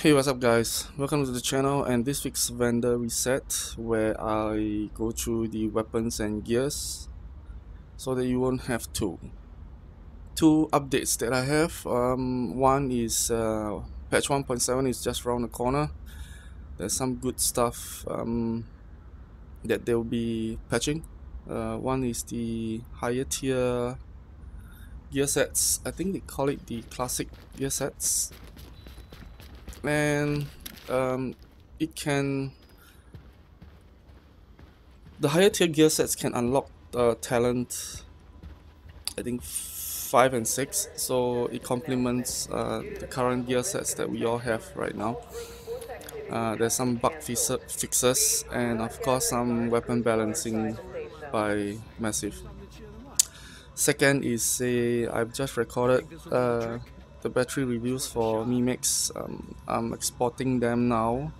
Hey, what's up guys, welcome to the channel. And this week's vendor reset, where I go through the weapons and gears so that you won't have to. Two updates that I have, one is patch 1.7 is just around the corner. There's some good stuff that they'll be patching. One is the higher tier gear sets. I think they call it the classic gear sets. And the higher tier gear sets can unlock talent, I think 5 and 6, so it complements the current gear sets that we all have right now. There's some bug fixes and of course some weapon balancing by Massive. Second is I've just recorded the battery reviews for Mi Mix. I'm exporting them now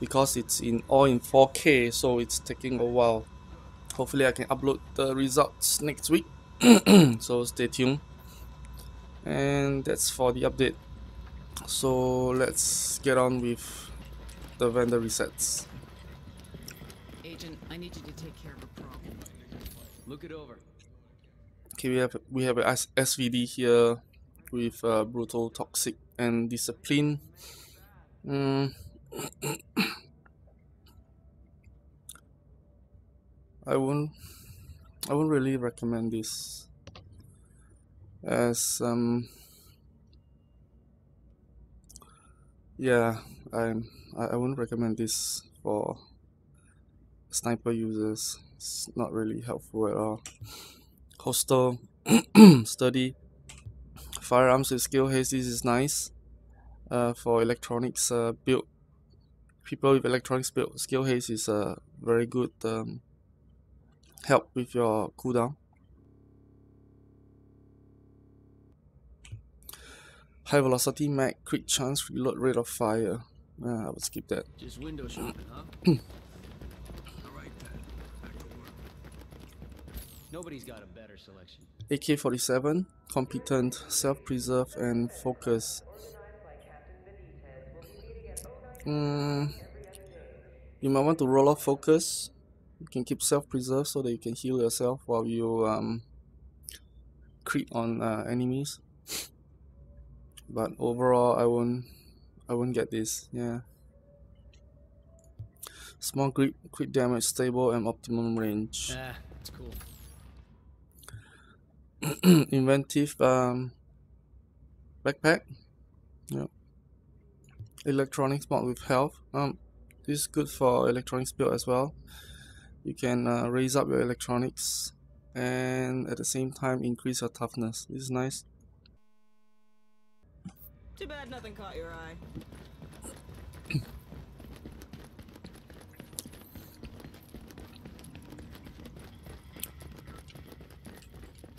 because it's all in 4K, so it's taking a while. Hopefully I can upload the results next week. So stay tuned. And that's for the update. So let's get on with the vendor resets. Agent, I need you to take care of a problem. Look it over. Okay, we have an SVD here with Brutal, Toxic and Discipline. I won't really recommend this, as I wouldn't recommend this for sniper users. It's not really helpful at all. Hostel, Sturdy. Firearms with skill haste, this is nice for electronics build. People with electronics build, skill haste is a very good help with your cooldown. High velocity mag, quick chance, reload rate of fire. I would skip that. Just window shopping, huh? All right, then. Back to work. Nobody's got a better selection. AK-47, competent, self-preserve and focus. You might want to roll off focus. You can keep self-preserve so that you can heal yourself while you creep on enemies. But overall, I won't get this. Yeah. Small grip, quick damage, stable and optimum range. Yeah, it's cool. Inventive backpack, yep. Electronics mod with health. This is good for electronics build as well. You can raise up your electronics and at the same time increase your toughness. This is nice. Too bad nothing caught your eye.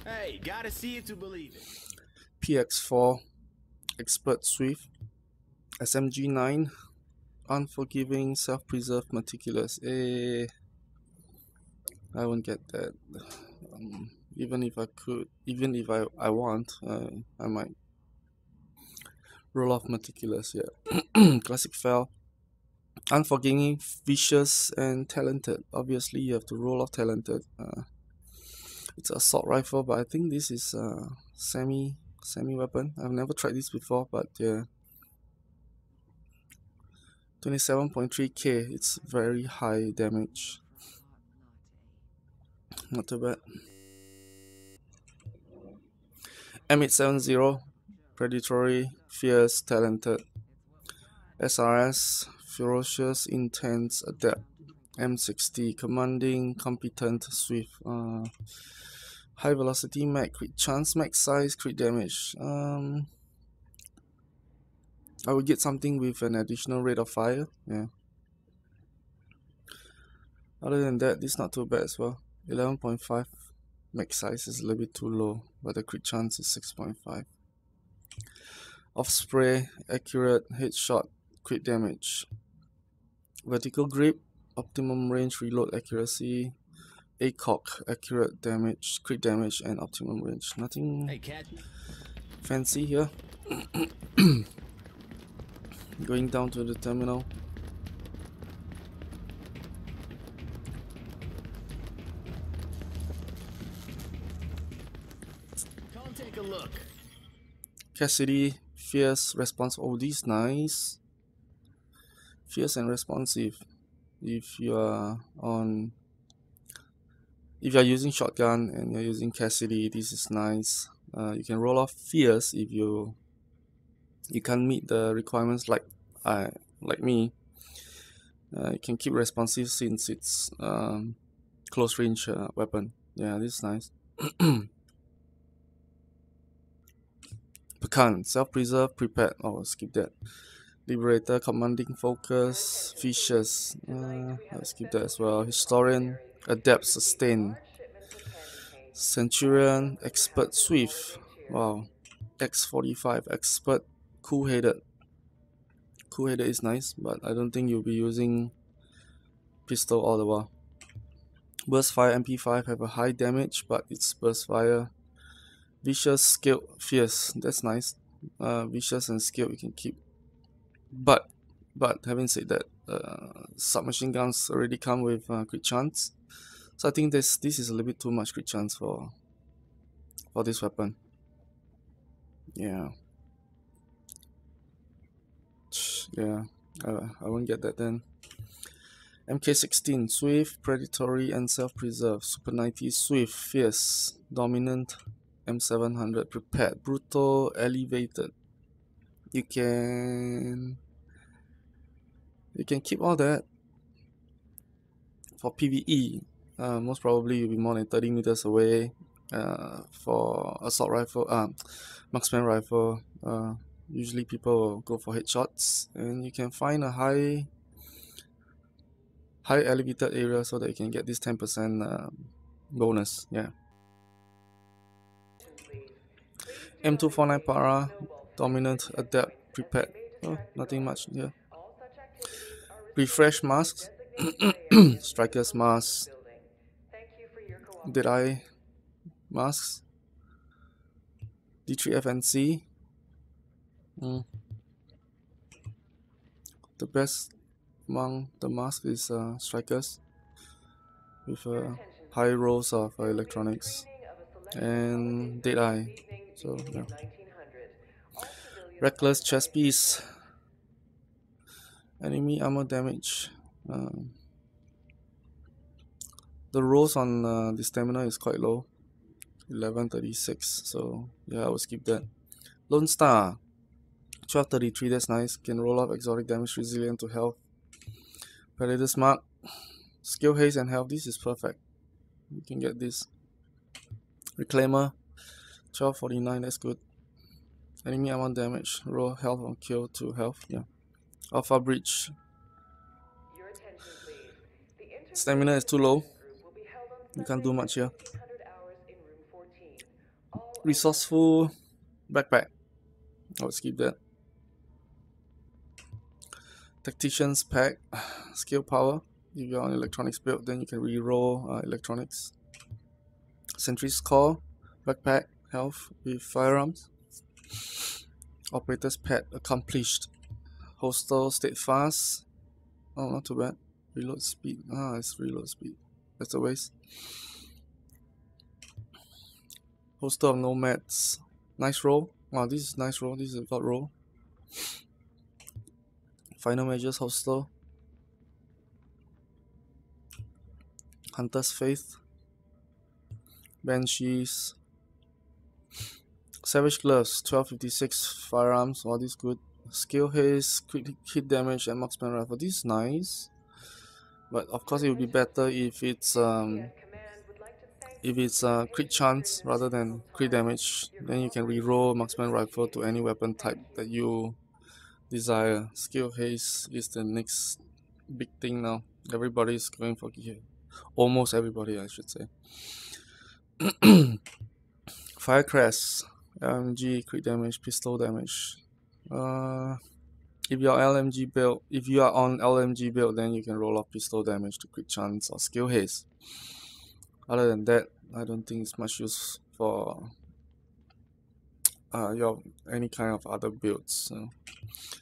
Hey, gotta see it to believe it. PX4, Expert Swift, SMG9, Unforgiving, Self-Preserve, Meticulous. I won't get that. Even if I could, even if I want, I might. Roll off Meticulous, yeah. Classic fell. Unforgiving, Vicious, and Talented. Obviously, you have to roll off Talented. It's an assault rifle, but I think this is a semi weapon. I've never tried this before, but yeah. 27.3k, it's very high damage. Not too bad. M870, Predatory, Fierce, Talented. SRS, Ferocious, Intense, Adept. M60, Commanding, Competent, Swift. High velocity mag, crit chance, max size, crit damage. I would get something with an additional rate of fire. Yeah. Other than that, this is not too bad as well. 11.5 max size is a little bit too low, but the crit chance is 6.5. Offspray, accurate, headshot, crit damage. Vertical grip, optimum range, reload accuracy. ACOG, accurate damage, crit damage, and optimum range. Nothing fancy here. Going down to the terminal. Come take a look. Cassidy, fierce response. Oh, these nice. Fierce and responsive. If you are on, if you are using shotgun and you're using Cassidy, this is nice. You can roll off fierce if you can't meet the requirements like me. You can keep responsive since it's close range weapon. Yeah, this is nice. Pecan, self-preserve, prepared. Oh, skip that. Liberator, commanding focus, fishes. Let's keep that as well. Historian, adept, sustain. Centurion, expert, swift. Wow. X45, expert, cool-headed. Cool-headed is nice, but I don't think you'll be using pistol all the while. Burst fire, MP5 have a high damage, but it's burst fire. Vicious, skilled, fierce. That's nice. Vicious and skilled we can keep. But having said that, submachine guns already come with crit chance, so I think this is a little bit too much crit chance for this weapon. Yeah, I won't get that then. MK16 swift, predatory and self-preserve. Super 90 swift, fierce, dominant. M700 prepared, brutal, elevated. You can keep all that. For PvE, most probably you'll be more than 30 meters away. For assault rifle, marksman rifle, usually people will go for headshots, and you can find a high elevated area so that you can get this 10% bonus. Yeah. M249 para. Dominant, adapt, prepared. Oh, nothing much here. Refresh masks, Strikers masks, Dead Eye masks, D3FNC. The best among the masks is Strikers with high rolls of electronics and Dead Eye. So yeah. Reckless chest piece, enemy armor damage. The rolls on the stamina is quite low, 1136. So yeah, I will skip that. Lone Star, 1233. That's nice. Can roll off exotic damage, resilient to health. Predator's mark, skill haste and health. This is perfect. You can get this. Reclaimer, 1249. That's good. Enemy amount damage, roll health on kill to health, yeah. Alpha breach. Stamina is too low. You can't do much here. Resourceful backpack. I would skip that. Tactician's pack. Skill power. If you're on electronics build, then you can reroll electronics. Sentry's core. Backpack. Health with firearms. Operator's pet, accomplished. Hostel, steadfast. Oh, not too bad. Reload speed. Ah, it's reload speed. That's a waste. Hostel of nomads. Nice roll. Wow, this is nice roll. This is a good roll. Final measures, hostel. Hunter's Faith. Banshees. Savage Gloves, 1256 firearms, all this good. Skill haste, quick hit damage and marksman rifle. This is nice, but of course it would be better if it's crit chance rather than crit damage. Then you can reroll marksman rifle to any weapon type that you desire. Skill haste is the next big thing now. Everybody's going for here. Almost everybody, I should say. Firecrest. LMG, crit damage, pistol damage. If you're LMG build, if you are on LMG build, then you can roll off pistol damage to crit chance or skill haste. Other than that, I don't think it's much use for your any kind of other builds.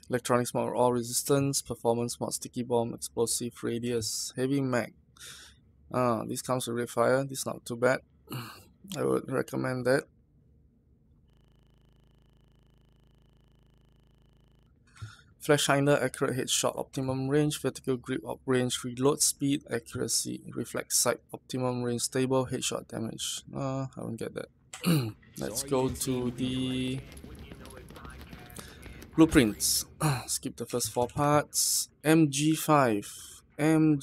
Electronics mod all resistance, performance mod sticky bomb, explosive radius, heavy mag. This comes with Redfire, this is not too bad. I would recommend that. Flash hinder, accurate headshot, optimum range, vertical grip, up range, reload speed, accuracy, reflex sight, optimum range, stable, headshot damage. I won't get that. Let's go to the blueprints. Skip the first four parts. MG5. I'm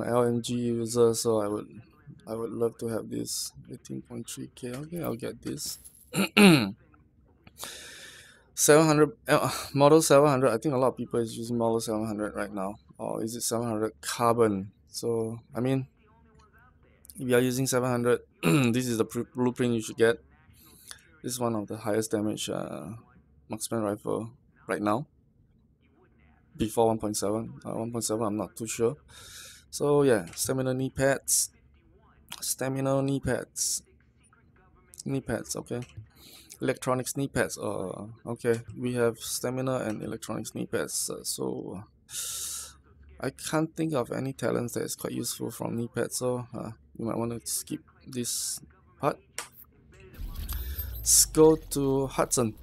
an LMG user, so I would love to have this. 18.3k. Okay, I'll get this. 700 model 700. I think a lot of people is using model 700 right now, or is it 700 carbon? So I mean, if you are using 700, this is the blueprint you should get. This is one of the highest damage marksman rifle right now, before 1.7. 1.7 I'm not too sure. So yeah, stamina knee pads. Okay, electronics knee pads. Okay, we have stamina and electronics knee pads. So I can't think of any talents that is quite useful from knee pads, so you might want to skip this part. Let's go to Hudson.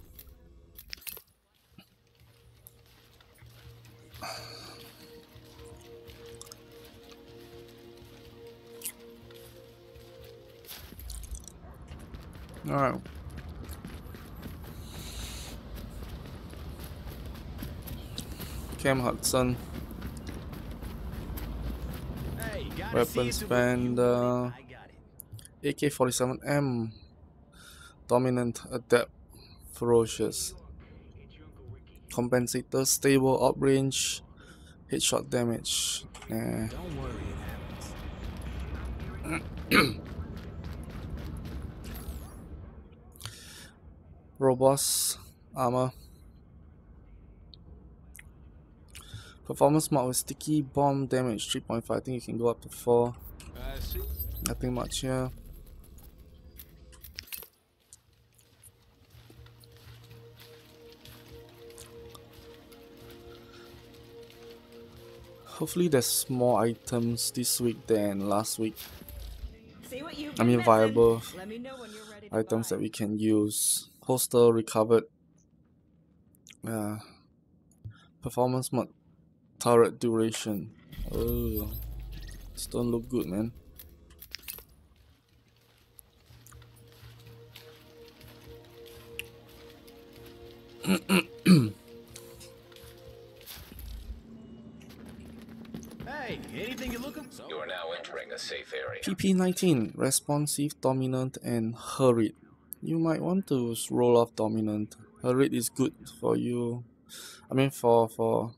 Alright. Cam Hudson. Hey, weapons band. AK-47M. Dominant, adept, ferocious. Compensator, stable, up range, headshot damage. Don't worry, it happens. Robust armor. Performance mod with sticky bomb damage 3.5. I think you can go up to 4. Nothing much here. Hopefully there's more items this week than last week. I mean viable items that we can use. Hostel, Recovered, performance mod, turret duration. Oh, this don't look good, man. Hey, anything you looking? You are now entering a safe area. PP-19, responsive, dominant, and hurried. You might want to roll off dominant. Her rate is good for you. I mean for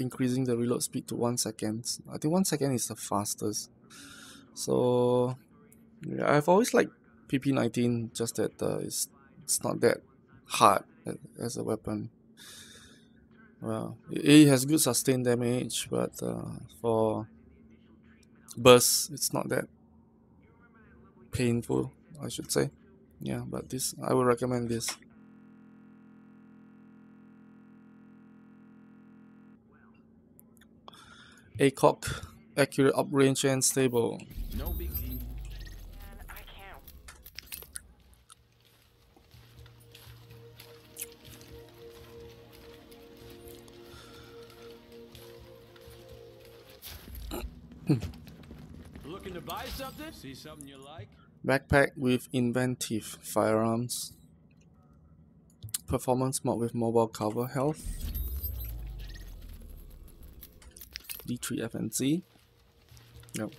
increasing the reload speed to 1 second. I think 1 second is the fastest. So yeah, I've always liked PP-19, just that it's not that hard as a weapon. Well, it has good sustained damage, but for burst, it's not that painful, I should say. Yeah, but this, I would recommend this. ACOG, accurate, uprange, and stable. No big deal. Looking to buy something? See something you like? Backpack with inventive firearms. Performance mod with mobile cover health. D3FNC. Nope.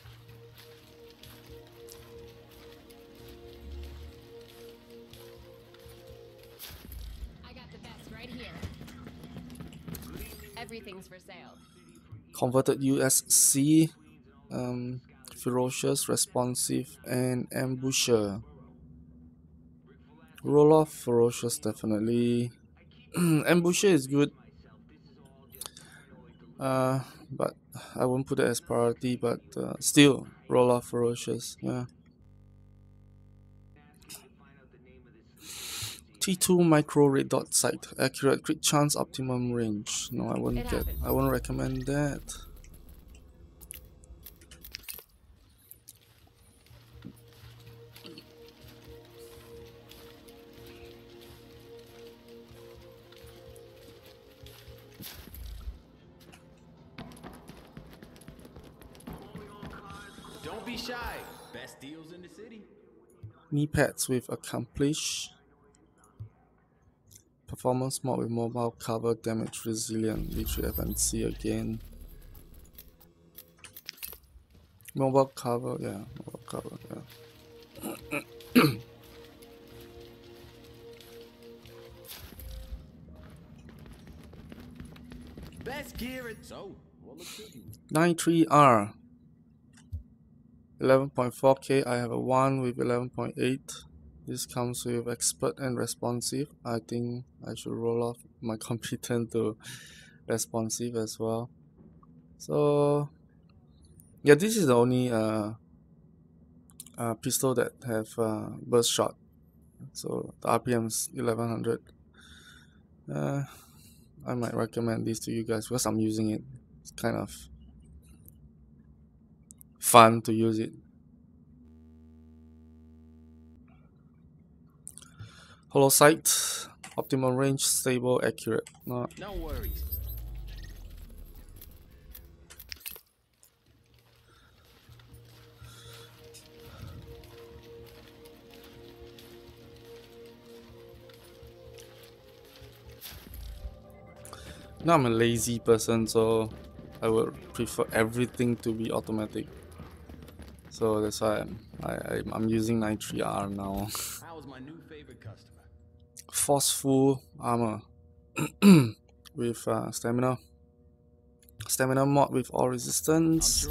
I got the best right here. Everything's for sale. Converted USC. Ferocious, responsive, and ambusher. Roll off ferocious, definitely. Ambusher is good. but I won't put it as priority, but still, roll off ferocious, yeah. T2 micro red dot sight, accurate crit chance, optimum range. No, I won't recommend that. Don't be shy. Best deals in the city. Knee pads with accomplish. Performance mod with mobile cover, damage resilient. D3FNC again. Mobile cover, yeah. Mobile cover, yeah. Best gear and so. 93R. 11.4K, I have a 1 with 11.8. This comes with expert and responsive. I think I should roll off my competent to responsive as well. So yeah, this is the only pistol that have burst shot. So the RPM's 1100. I might recommend this to you guys because I'm using it. It's kind of fun to use it. Hollow sight, optimal range, stable, accurate. No worries. Now I'm a lazy person, so I would prefer everything to be automatic. So that's why I'm using 93R now. How's my new favorite customer? Forceful armor with stamina. Stamina mod with all resistance.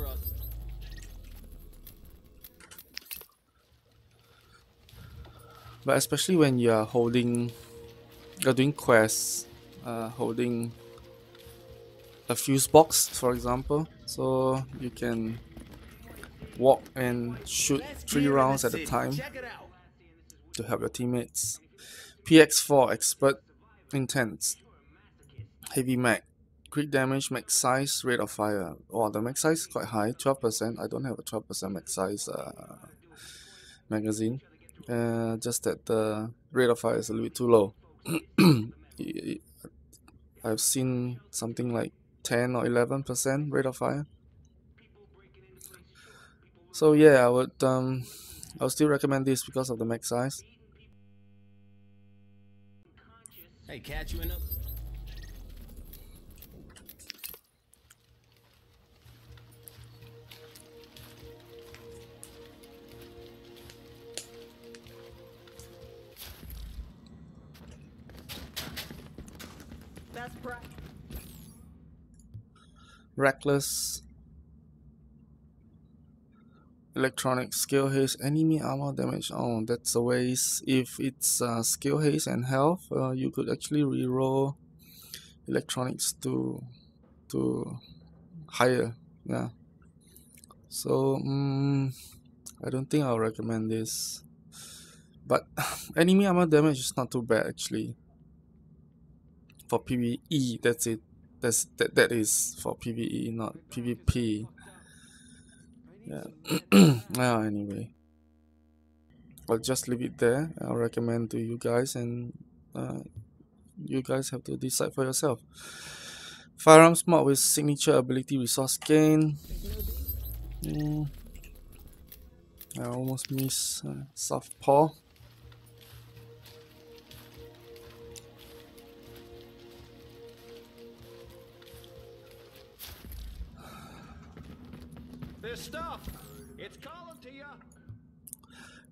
But especially when you are holding, you're doing quests, holding a fuse box, for example, so you can walk and shoot 3 rounds at a time to help your teammates. PX4 expert, intense, heavy mag, crit damage, max size, rate of fire. Oh, the max size is quite high, 12%. I don't have a 12% max size magazine. Just that the rate of fire is a little bit too low. I've seen something like 10 or 11% rate of fire. So yeah, I would still recommend this because of the max size. Hey, catch you in up. That's right. Reckless. Electronic skill haste, enemy armor damage. Oh, that's a waste. If it's skill haste and health, you could actually reroll electronics to higher. Yeah. So I don't think I'll recommend this. But enemy armor damage is not too bad actually. For PvE, that's it. That is for PvE, not PvP. Yeah. Well, anyway, I'll just leave it there. I'll recommend to you guys, and you guys have to decide for yourself. Firearms mod with signature ability, resource gain. I almost missed softpaw. This stuff, it's calling to ya.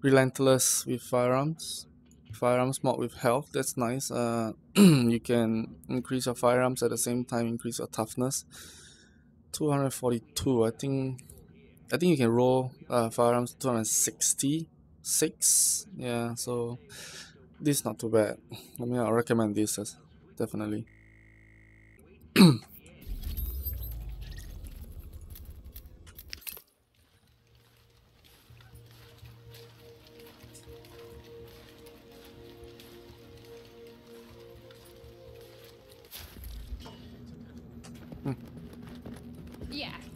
Relentless with firearms. Firearms mod with health, that's nice. You can increase your firearms at the same time, increase your toughness. 242, I think you can roll firearms 266. Yeah, so this is not too bad. I mean, I'll recommend this as definitely.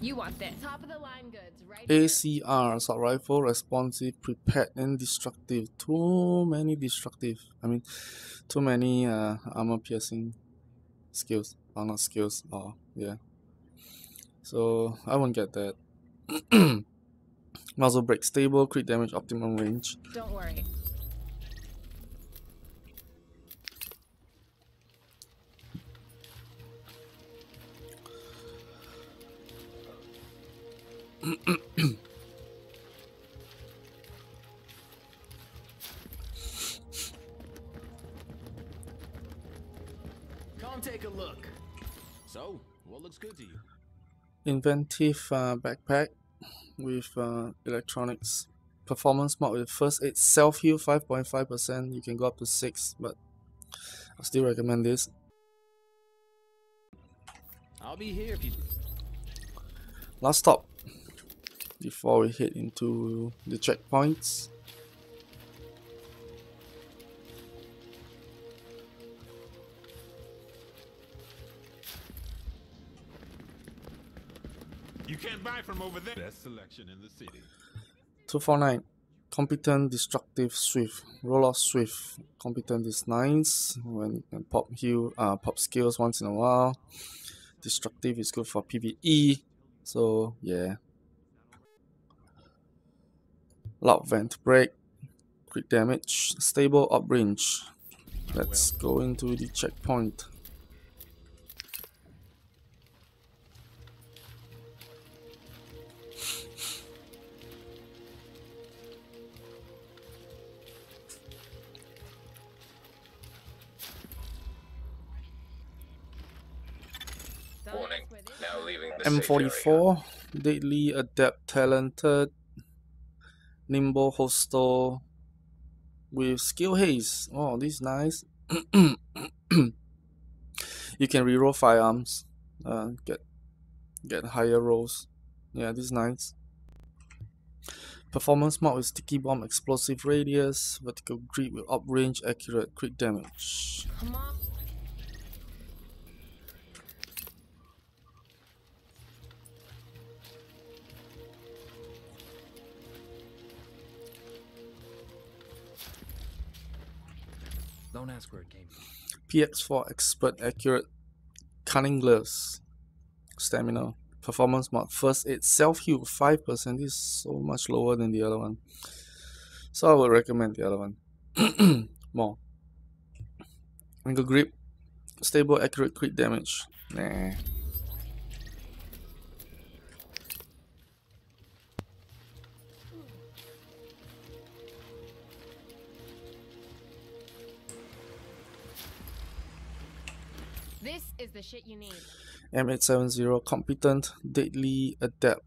You want this. Top of the line goods, right? ACRs are rifle responsive, prepared, and destructive. Too many destructive. I mean, too many armor piercing skills. Or not skills. Oh, yeah. So I won't get that. Muzzle break, stable, crit damage, optimum range. Don't worry. Come take a look. So, what looks good to you? Inventive backpack with electronics. Performance mod with first aid, self heal 5.5%. You can go up to 6, but I still recommend this. I'll be here if you. Last stop before we head into the checkpoints. You can't buy from over there. Best selection in the city. 249. Competent, destructive, swift. Roll off swift. Competent is nice when you can pop heal, pop skills once in a while. Destructive is good for PvE. So yeah. Loud vent break, quick damage, stable up range. Let's go into the checkpoint. Warning. Now leaving the M44, deadly, adept, talented. Nimble, Hostel with skill haze. Oh, this is nice. You can reroll firearms, get higher rolls. Yeah, this is nice. Performance mod with sticky bomb, explosive radius, vertical grip with up range, accurate, quick damage. Don't ask where it came from. PX4 expert, accurate, cunning gloves, stamina, performance mod, first aid, self heal 5%. This is so much lower than the other one, so I would recommend the other one more. Angle grip, stable, accurate, crit damage. Nah. This is the shit you need. M870, competent, deadly, adept.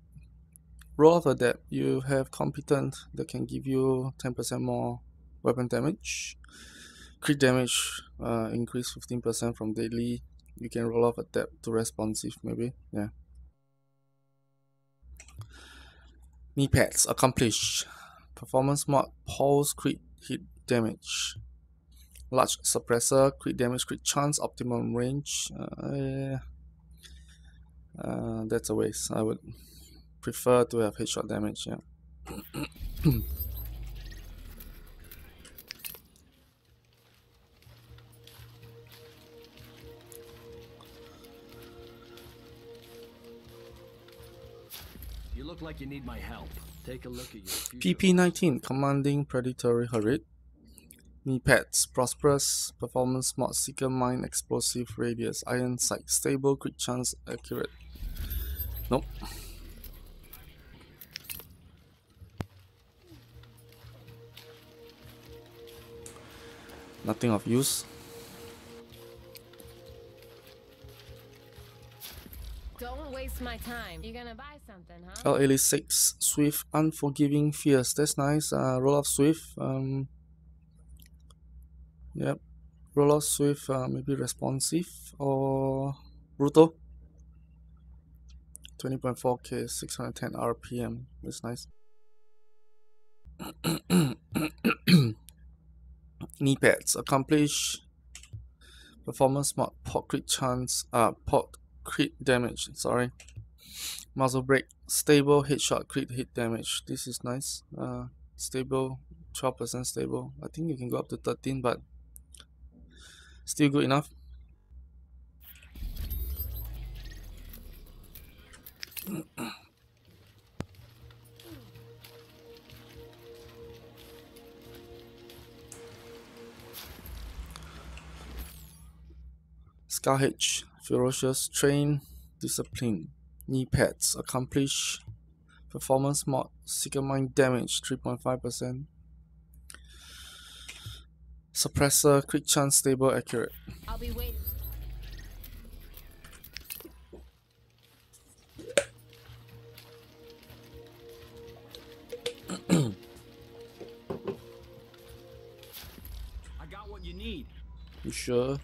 Roll of adept, you have competent that can give you 10% more weapon damage. Crit damage increase 15% from deadly. You can roll off adept to responsive, maybe. Yeah. Knee pads, accomplished. Performance mod, pulse, crit, hit damage. Large suppressor, crit damage, crit chance, optimum range. That's a waste. I would prefer to have headshot damage. Yeah. You look like you need my help. Take a look at your PP-19, commanding, predatory, hurried. Knee pads, prosperous, performance mod, seeker mine, explosive radius, iron sight, stable, quick chance, accurate. Nope. Nothing of use. Don't waste my time. You're gonna buy something, huh? L86, swift, unforgiving, fierce. That's nice. Roll off swift. Yep, roll off swift, maybe responsive or brutal. 20.4k, 610 RPM. That's nice. Knee pads, accomplish. Performance mod, pot crit chance, pot crit damage. Sorry, Muzzle break, stable headshot crit hit damage. This is nice. Stable, 12% stable. I think you can go up to 13, but still good enough. SCAR-H, ferocious, train, discipline, knee pads, accomplish, performance mod, seeker mine damage, 3.5%, suppressor, quick chance, stable, accurate. I'll be waiting. I got what you need. You sure?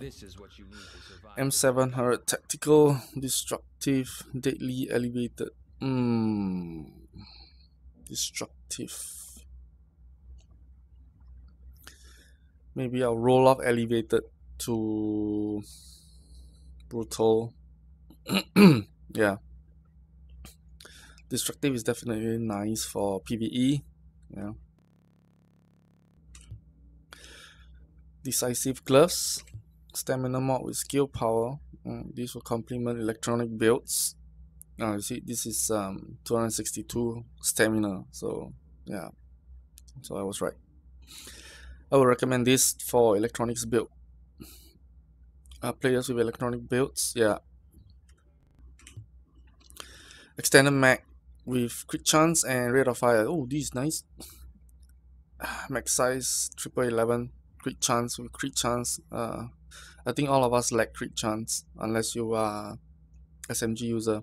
This is what you need to survive. M700 tactical, destructive, deadly, elevated. Destructive. Maybe I'll roll off elevated to brutal. Yeah. Destructive is definitely nice for PvE. Yeah. Decisive gloves. Stamina mod with skill power. These will complement electronic builds. You see, this is 262 stamina. So yeah, so I was right. I would recommend this for electronics build. Players with electronic builds, yeah. Extended mag with crit chance and rate of fire. Oh, this is nice. Mag size 1111. Crit chance with crit chance. I think all of us lack crit chance unless you are SMG user.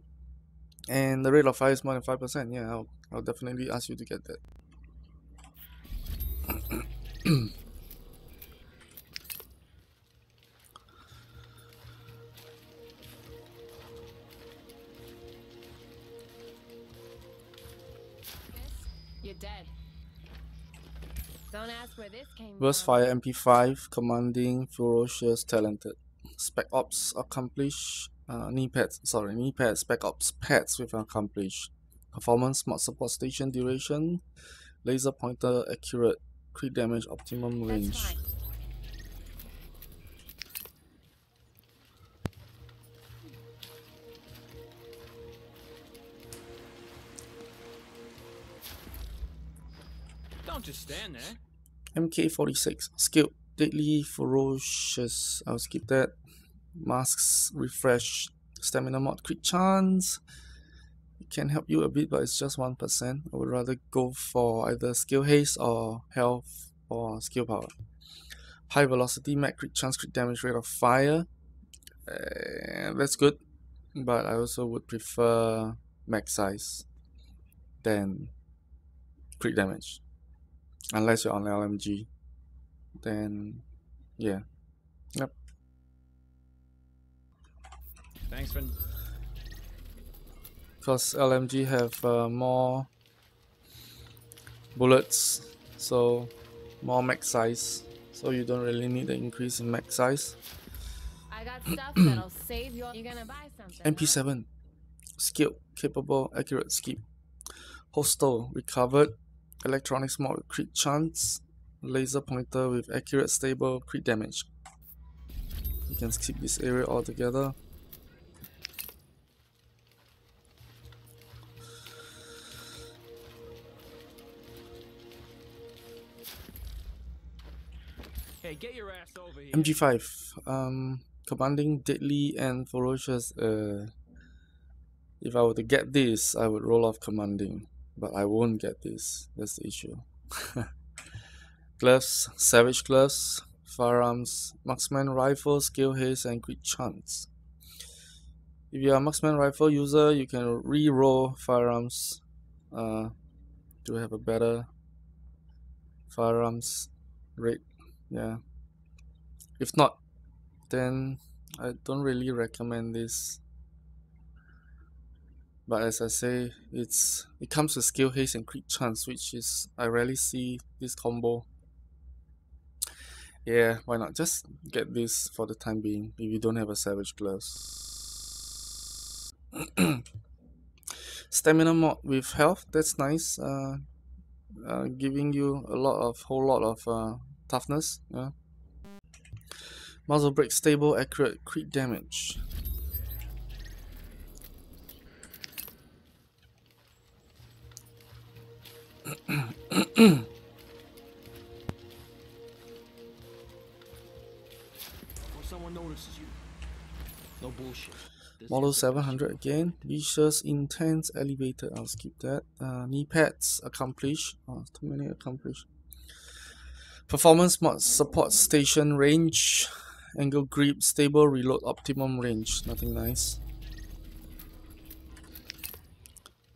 And the rate of fire is more than 5%. Yeah, I'll definitely ask you to get that. You're dead. Don't ask where this came from. Burst fire, MP5, commanding, ferocious, talented. Spec ops, accomplish. Knee pads, sorry, knee pads, spec ops, pads with accomplish. Performance mod, support station duration, laser pointer, accurate, crit damage, optimum range. Don't just stand there. MK46, skilled, deadly, ferocious. I'll skip that. Masks, refresh, stamina mod, crit chance. It can help you a bit, but it's just 1%. I would rather go for either skill haste or health or skill power. High velocity mag, crit chance, crit damage, rate of fire. That's good, but I also would prefer mag size than crit damage. Unless you're on LMG, then yeah. Yep. Thanks, friend. Because LMG have more bullets, so more mag size. So you don't really need an increase in mag size. I got stuff that'll save your... You're gonna buy something. MP7, skilled, capable, accurate, skip. Hostel, recovered. Electronics mod with crit chance, laser pointer with accurate, stable, crit damage. You can skip this area altogether. Hey, get your ass over here. MG5, commanding, deadly, and ferocious. If I were to get this, I would roll off commanding. But I won't get this. That's the issue. Gloves, savage gloves, firearms, marksman rifle, skill haste, and quick chance. If you are a marksman rifle user, you can re-roll firearms to have a better firearms rate. Yeah. If not, then I don't really recommend this. But as I say, it comes with skill haste and crit chance, which is I rarely see this combo. Yeah, why not? Just get this for the time being if you don't have a savage gloves. Stamina mod with health, that's nice. Giving you a lot of whole lot of toughness. Yeah. Muzzle break, stable, accurate, crit damage. Someone notices you. No bullshit. Model 700 again. Vicious, intense, elevated. I'll skip that. Knee pads, accomplish. Oh, too many accomplish. Performance mod, support station range, angle grip, stable, reload, optimum range. Nothing nice.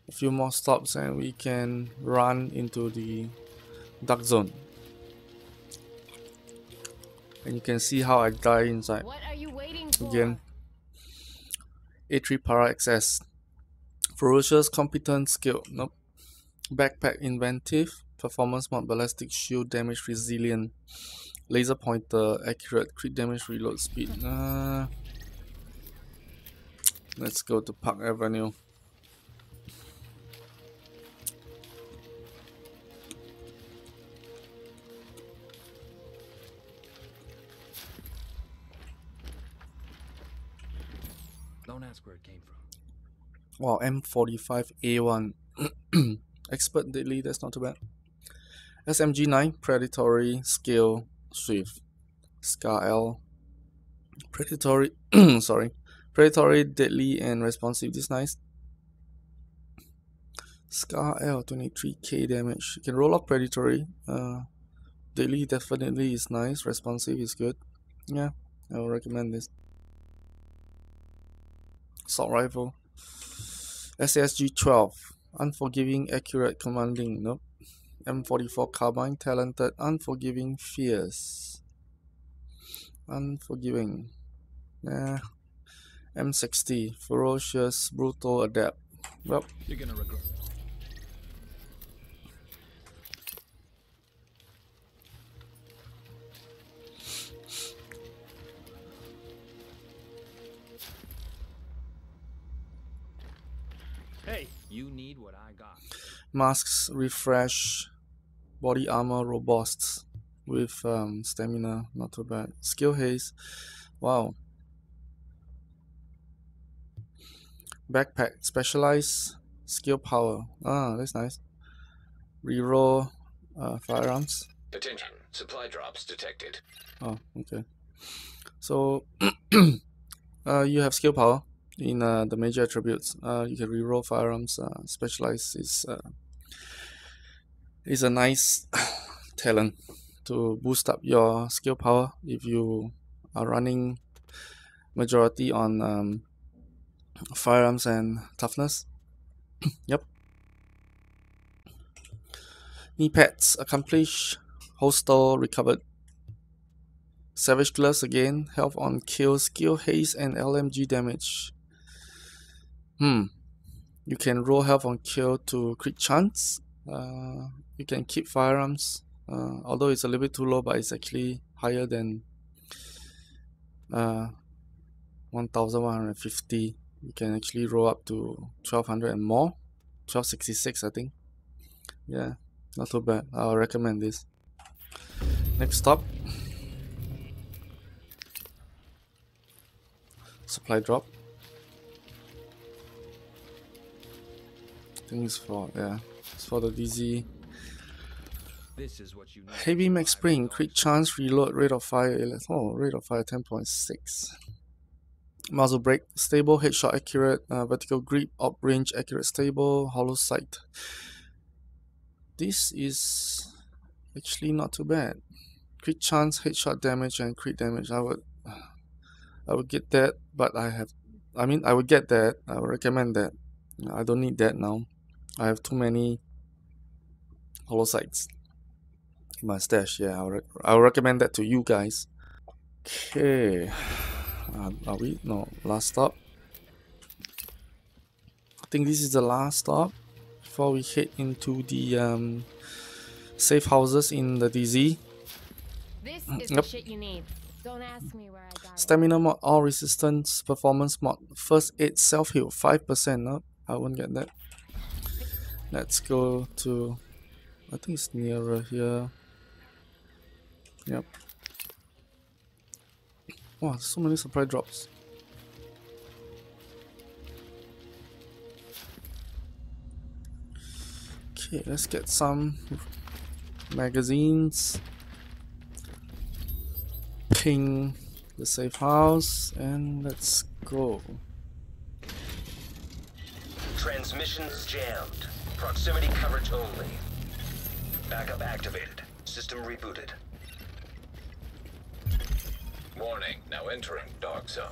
A few more stops and we can run into the dark zone. And you can see how I die inside. What are you waiting for? Again. A3 Para XS. Ferocious, competent, skilled. Nope. Backpack, inventive. Performance mod, ballistic shield, damage, resilient. Laser pointer, accurate, crit damage, reload speed. Let's go to Park Avenue. Don't ask where it came from. Wow, M45A1. Expert deadly, that's not too bad. SMG9, predatory, scale, swift. SCAR-L, predatory, sorry. Predatory, deadly, and responsive, this is nice. SCAR-L, 23k damage. You can roll up predatory. Deadly definitely is nice, responsive is good. Yeah, I will recommend this. Assault rifle, SASG 12, unforgiving, accurate, commanding. Nope. M44 carbine, talented, unforgiving, fierce, unforgiving. Nah. M60, ferocious, brutal, adept. Well, you're gonna regret it. Hey, you need what I got. Masks, refresh, body armor, robust with stamina, not too bad. Skill haze, wow. Backpack, specialized, skill power. Ah, that's nice. Reroll firearms. Attention, supply drops detected. Oh, okay. So you have skill power. In the major attributes, you can reroll firearms. Specialized is a nice talent to boost up your skill power if you are running majority on firearms and toughness. Yep. Knee pads, accomplish, Hostel, recovered. Savage Gloves again, health on kill, skill haze, and LMG damage. You can roll health on kill to crit chance. You can keep firearms, although it's a little bit too low, but it's actually higher than 1150. You can actually roll up to 1200 and more. 1266, I think. Yeah, not too bad. I'll recommend this. Next stop, supply drop. Things for, yeah, it's for the DZ. This is what you need. Heavy max spring, crit chance, reload, rate of fire. Oh, rate of fire 10.6. Muzzle break, stable, headshot, accurate, vertical grip, up range, accurate, stable, hollow sight. This is actually not too bad. Crit chance, headshot damage, and crit damage. I would get that, but I would get that. I would recommend that. I don't need that now. I have too many hollow sights in my stash. Yeah, I'll recommend that to you guys. Okay, are we? No, last stop. I think this is the last stop before we head into the safe houses in the DZ. This is the shit you need. Don't ask me where I got it. Stamina mod, all resistance, performance mod, first aid, self heal, 5%. Huh? I won't get that. Let's go to, I think it's nearer here. Yep. Wow, so many supply drops. Okay, let's get some magazines. Ping the safe house and let's go. Transmissions jammed. Proximity coverage only. Backup activated. System rebooted. Warning, now entering dog zone.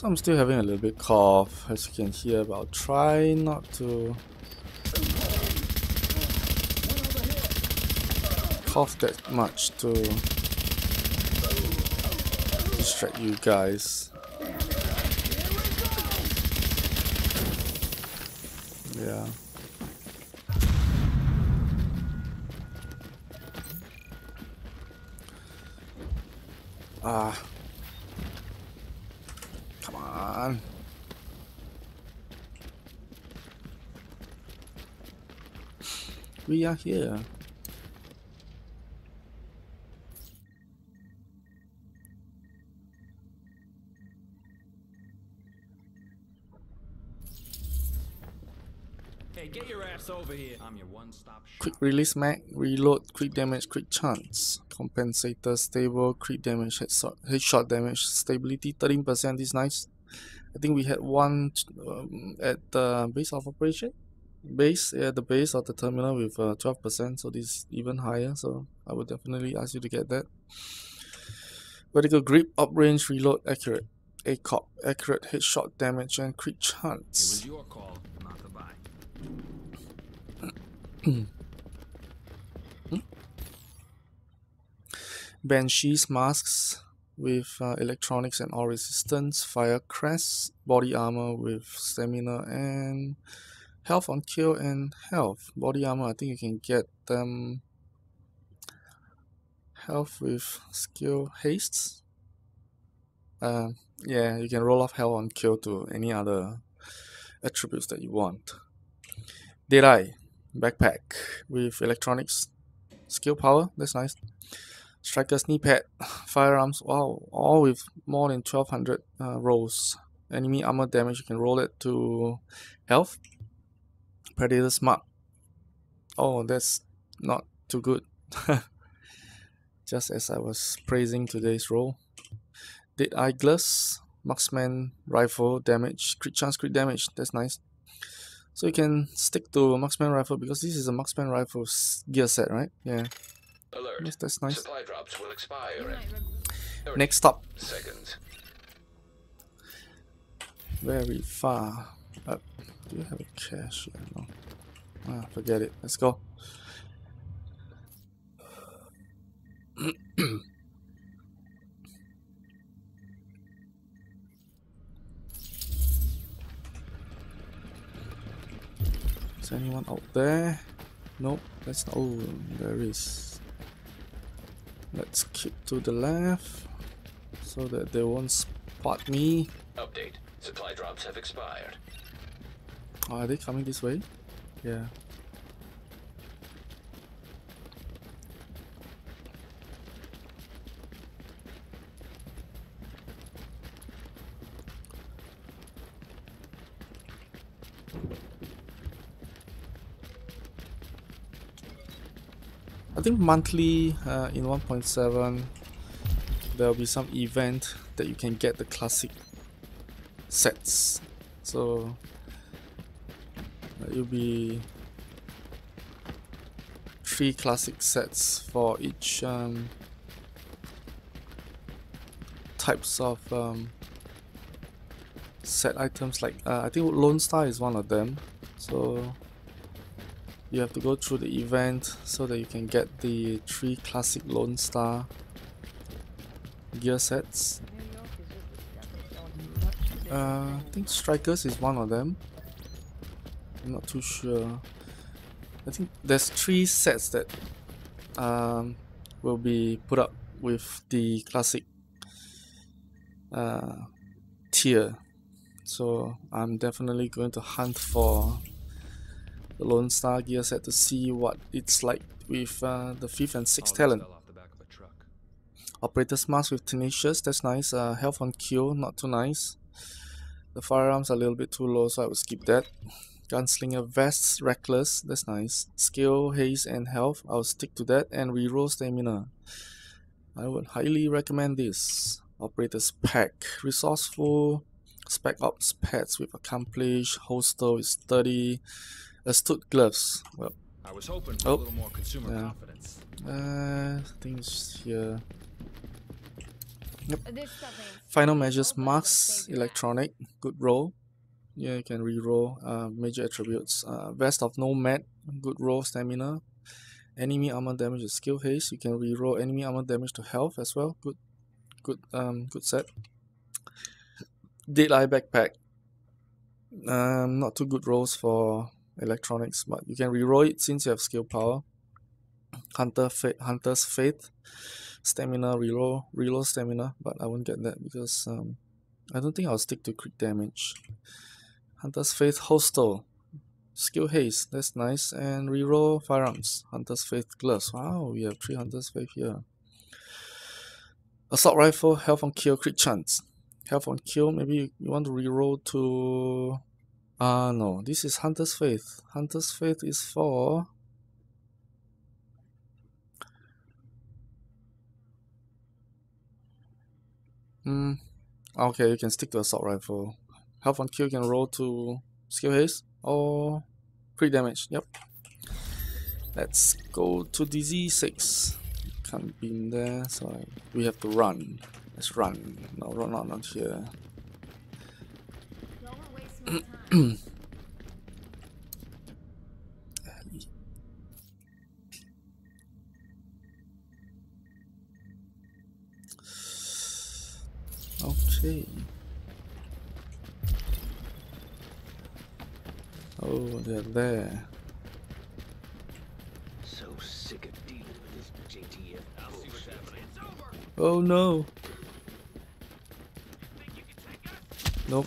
So I'm still having a little bit cough, as you can hear, but I'll try not to cough that much to distract you guys. Yeah. Ah. We are here. Hey, get your ass over here. I'm your one-stop shop. Quick release mag, reload, quick damage, quick chance. Compensator, stable, quick damage, headshot damage, stability 13%. Is nice. I think we had one at the base of operation. Base, yeah, the base of the terminal with 12%, so this is even higher, so I would definitely ask you to get that. Vertical grip, uprange, reload, accurate, ACOG, accurate, headshot damage, and quick chance. It was your call, not the buy. Banshees masks with electronics and all resistance, fire crest, body armor with stamina and health on kill and health. Body armor, I think you can get health with skill haste. Yeah, you can roll off health on kill to any other attributes that you want. Dead Eye, backpack with electronics, skill power, that's nice. Strikers knee pad, firearms, wow, all with more than 1200 rolls. Enemy armor damage, you can roll it to health. Predator's mark. Oh, that's not too good. Just as I was praising today's roll. Dead Eye Gloves, marksman rifle damage, crit chance, crit damage. That's nice. So you can stick to marksman rifle because this is a marksman rifle gear set, right? Yeah. Alert. Yes, that's nice. Supply drops will expire. Next stop. Seconds. Very far up. Do you have a cache? No. Ah, forget it. Let's go. Is anyone out there? Nope. That's not. Oh, there is. Let's keep to the left so that they won't spot me. Update. Supply drops have expired. Oh, are they coming this way? Yeah. I think monthly in 1.7 there will be some event that you can get the classic sets. So it'll be 3 classic sets for each types of set items. Like I think Lone Star is one of them. So You have to go through the event so that you can get the 3 classic Lone Star gear sets. I think Strikers is one of them. I'm not too sure. I think there's 3 sets that will be put up with the classic tier. So I'm definitely going to hunt for the Lone Star gear set to see what it's like with the 5th and 6th talent. Operator's mask with Tenacious, that's nice. Health on kill, not too nice. The firearms are a little bit too low, so I would skip that. Gunslinger Vest, Reckless, that's nice. Skill, Haze and Health, I'll stick to that. And Reroll Stamina, I would highly recommend this. Operator's Pack, Resourceful, Spec Ops Pets with Accomplish, Hostel is 30. Astute Gloves. Well, I was hoping for a little more consumer confidence. Things here. Yep. Final measures: marks, electronic, good roll. Yeah, you can re-roll. Major attributes: vest of nomad, good roll, stamina. Enemy armor damage is skill haste. You can re-roll enemy armor damage to health as well. Good set. Dead Eye backpack. Not too good rolls for electronics, but you can reroll it since you have skill power. Hunter's Faith, stamina reload stamina, but I won't get that because I don't think I'll stick to crit damage. Hunter's Faith, Hostel, skill haste, that's nice, and reroll firearms. Hunter's Faith gloves. Wow, we have 3 Hunter's Faith here. Assault rifle, health on kill, crit chance. Health on kill, maybe you want to reroll to. No, this is Hunter's Faith. Hunter's Faith is for okay, you can stick to assault rifle. Health on kill can roll to skill haste or crit damage. Yep. Let's go to DZ6. Can't be in there, so we have to run. Let's run. No, not here. Okay. Oh, they're there. So sick of dealing with this JTF. Oh no. Nope.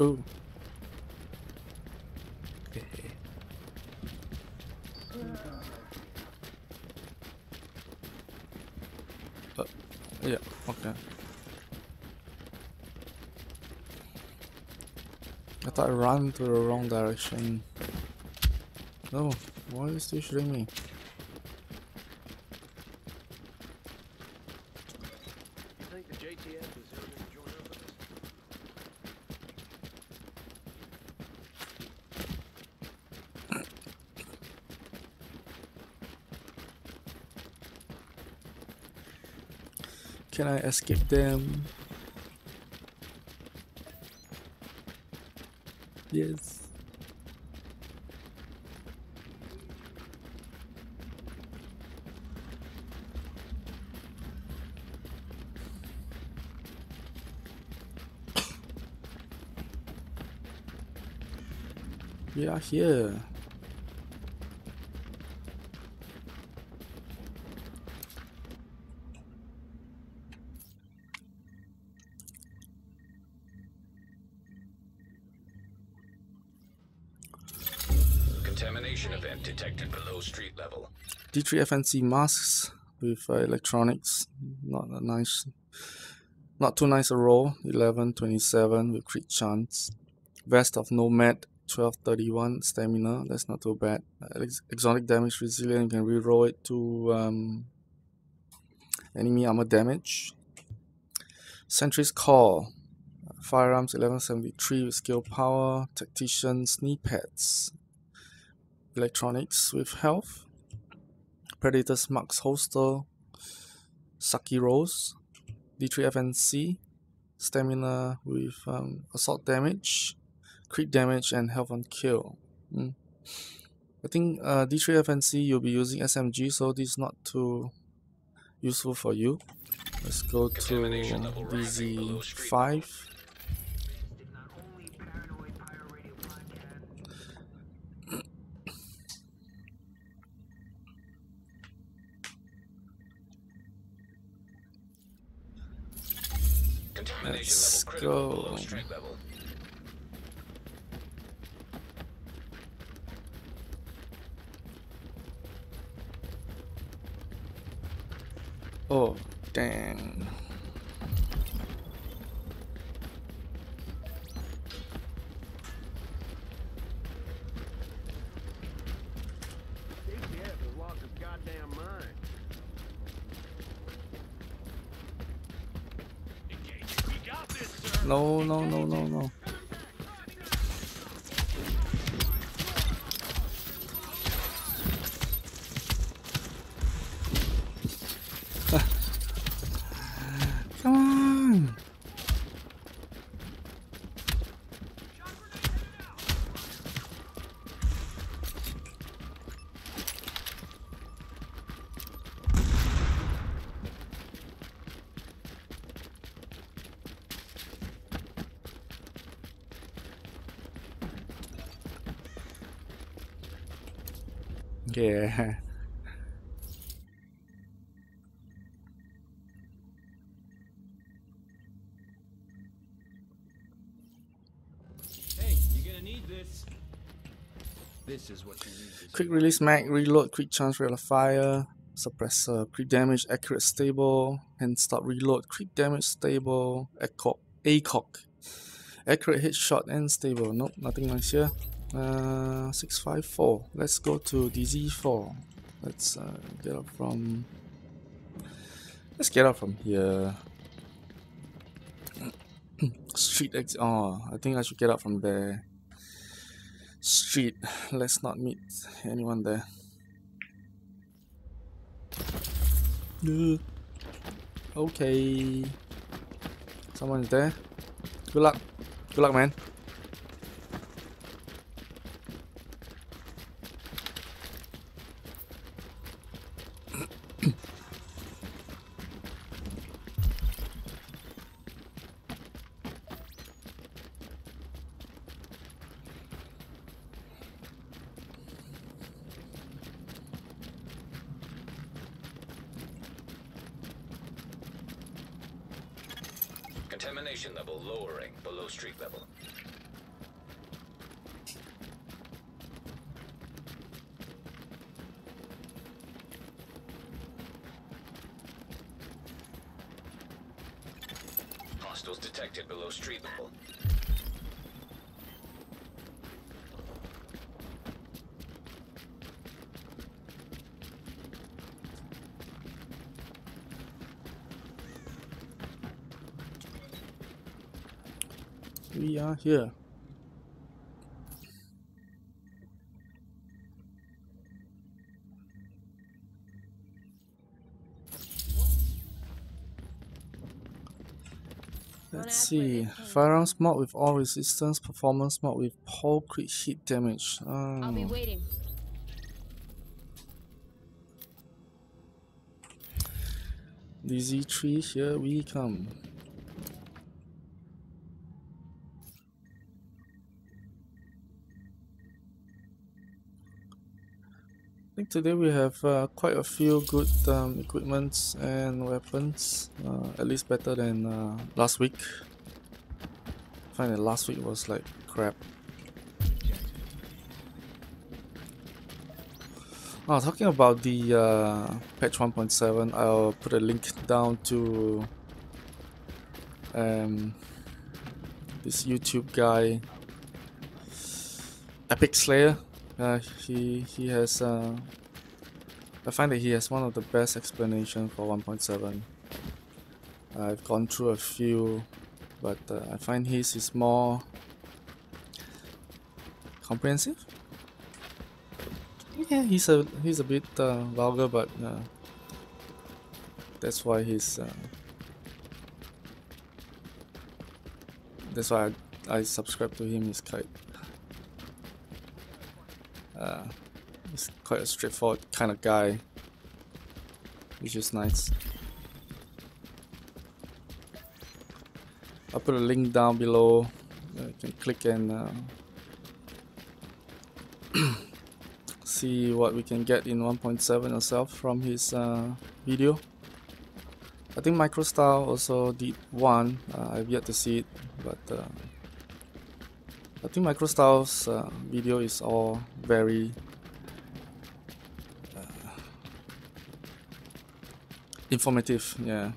Oh. Yeah, okay. I thought I ran to the wrong direction. No, why is this shooting me? Can I escape them? Yes. We are here. Intrusion event detected below street level. D3FNC masks with electronics, not too nice a roll. 1127 with crit chance. Vest of Nomad, 1231 stamina. That's not too bad. Exotic damage resilient, you can reroll it to enemy armor damage. Sentry's Call. Firearms 1173 with skill power. Tactician's knee pads. Electronics with health. Predator's Marks Holster. Saki Rolls. D3FNC. Stamina with assault damage, crit damage, and health on kill. I think D3FNC you'll be using SMG, so this is not too useful for you. Let's go to DZ5. Let's go. Oh, dang. No, no, no, no, no. Come on. Yeah. Hey, you're gonna need this. This is what you need. Quick release mag, reload, quick chance rate of fire, suppressor, crit damage, accurate stable, and stop reload, crit damage stable, ACOG. Accurate headshot and stable. Nope, nothing nice here. 654. Let's go to DZ4. Let's get up from here. Street exit. Oh, I think I should get up from there. Street. Let's not meet anyone there. Okay. Someone's there. Good luck. Good luck, man. Contamination level lowering below street level. Hostiles detected below street level. We are here. Let's see. Firearms mod with all resistance, performance mod with all crit hit damage. I'll be waiting. DZ3, here we come. Today we have quite a few good equipments and weapons, at least better than last week. I find that last week was like crap. Oh, talking about the patch 1.7, I'll put a link down to this YouTube guy, Epic Slayer. He has I find that he has one of the best explanations for 1.7. I've gone through a few, but I find his is more comprehensive. Yeah, he's a bit vulgar, but that's why I subscribe to him. He's quite a straightforward kind of guy, which is nice. I'll put a link down below. You can click and see what we can get in 1.7 yourself from his video. I think MicroStyle also did one. I've yet to see it, but I think MicroStyle's video is all very informative. Yeah,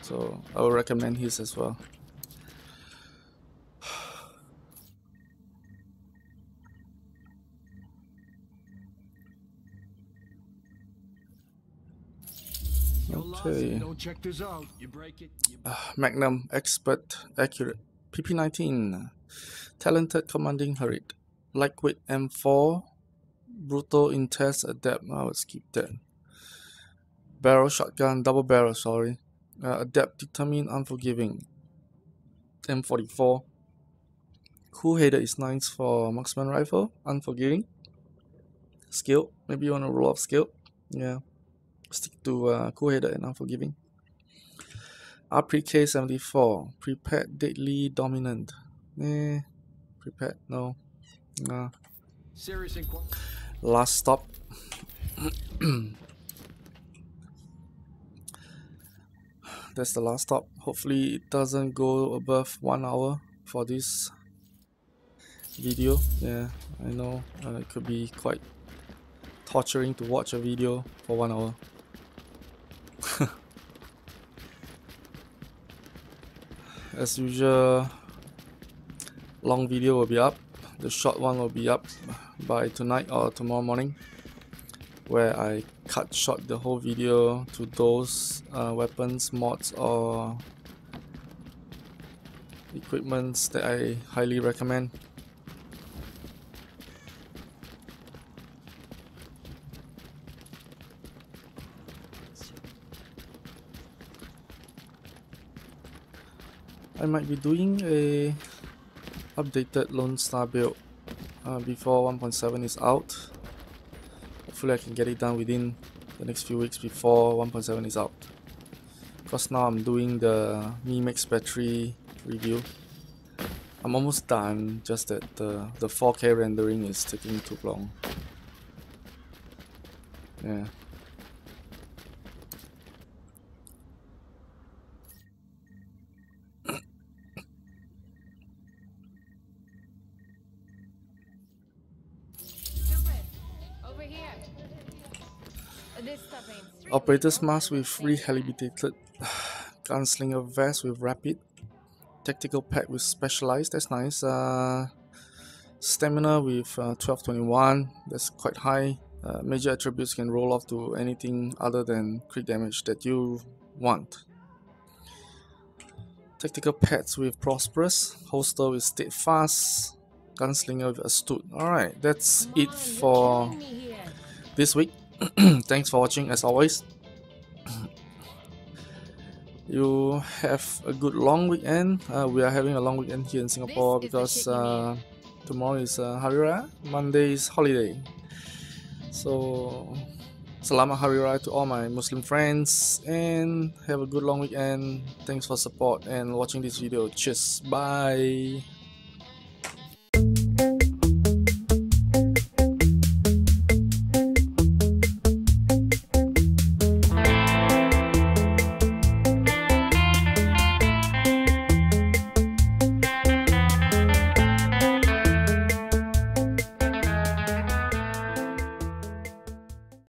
so I would recommend his as well. Okay. Magnum, expert, accurate. PP-19, talented, commanding, hurried. Lightweight M4, brutal, intense, adept. I would skip that. Barrel shotgun, double barrel, sorry. Adept, determined, unforgiving. M44. Cool-headed is nice for marksman rifle. Unforgiving. Skill. Maybe you want to roll up skill. Yeah. Stick to cool-headed and unforgiving. RPK-74, prepared, deadly, dominant. Prepared, no. Last stop. That's the last stop. Hopefully it doesn't go above 1 hour for this video. Yeah, I know it could be quite torturing to watch a video for 1 hour. As usual, long video will be up. The short one will be up by tonight or tomorrow morning, where I cut short the whole video to those weapons, mods or equipments that I highly recommend. I might be doing a updated Lone Star build before 1.7 is out. Hopefully I can get it done within the next few weeks before 1.7 is out, because now I'm doing the Mi Mix battery review. I'm almost done, just that the 4K rendering is taking too long. Yeah. Operator's mask with rehabilitated, gunslinger vest with rapid, tactical pack with specialized. That's nice. Stamina with 1221. That's quite high. Major attributes can roll off to anything other than crit damage that you want. Tactical pads with prosperous, holster with steadfast, gunslinger with astute. All right, that's it for this week. Thanks for watching as always. You have a good long weekend. We are having a long weekend here in Singapore because tomorrow is Hari Raya, Monday is holiday. So Selamat Hari Raya to all my Muslim friends, and have a good long weekend. Thanks for support and watching this video. Cheers, bye.